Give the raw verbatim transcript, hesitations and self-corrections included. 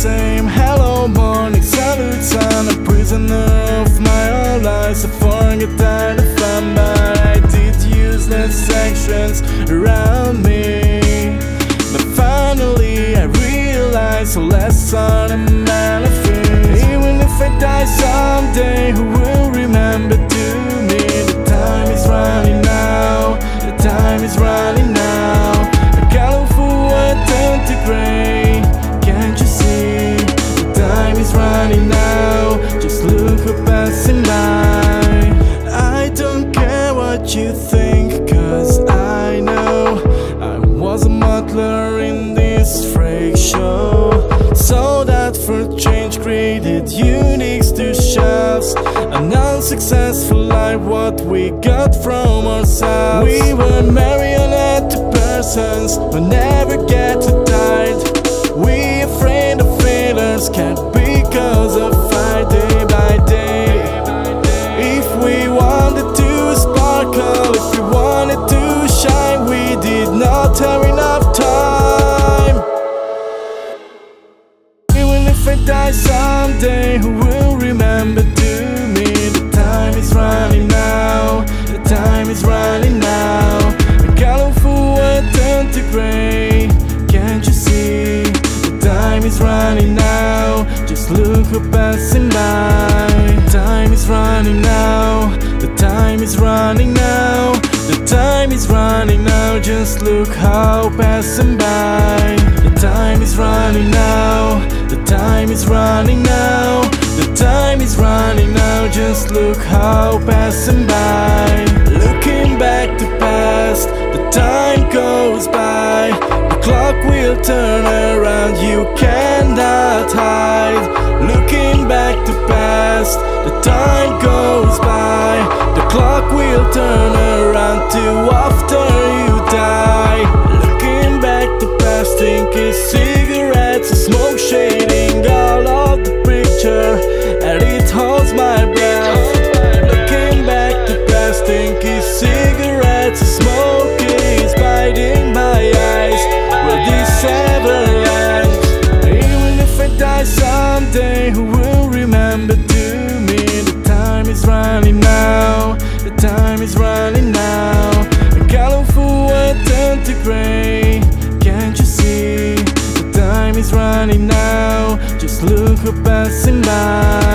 Same, hello, morning, salute, son. A prisoner of my own lies. I forget that I found, but I did useless actions around me. But finally, I realized a lesson I'm manifesting. Even if I die someday, who will remember to me? The time is running now. The time is running now. A colorful world turned to grey. Running now, just look who's passing by. I don't care what you think, cause I know I was a muddler in this freak show. So that for change created uniques to shelves. An unsuccessful life, what we got from ourselves. We were marionette to persons who never get too tired. We afraid of failures, can't be because of fight day by day. If we wanted to sparkle, if we wanted to shine, we did not have enough time. Even if I die someday, who will remember to me? The time is running now. The time is running now. A colorful world turned to grey. Can't you see? The time is running now. Look who's passing by. Time is running now. The time is running now. The time is running now. Just look how passing by. The time is running now. The time is running now. The time is running now. Just look how passing by. Looking back to past, the time goes by. The clock will turn around. You cannot hide. Looking back to past, the time goes by. The clock will turn around too after you die. Looking back to past, thinking cigarettes and smoke shading all of the picture, and it holds my breath. Looking back to past, thinking cigarettes and smoke is biting my eyes. Will this ever end? Even if I die someday, who will remember to me? The time is running now. The time is running now. A colorful world turned to grey. Can't you see? The time is running now. Just look who's passing by.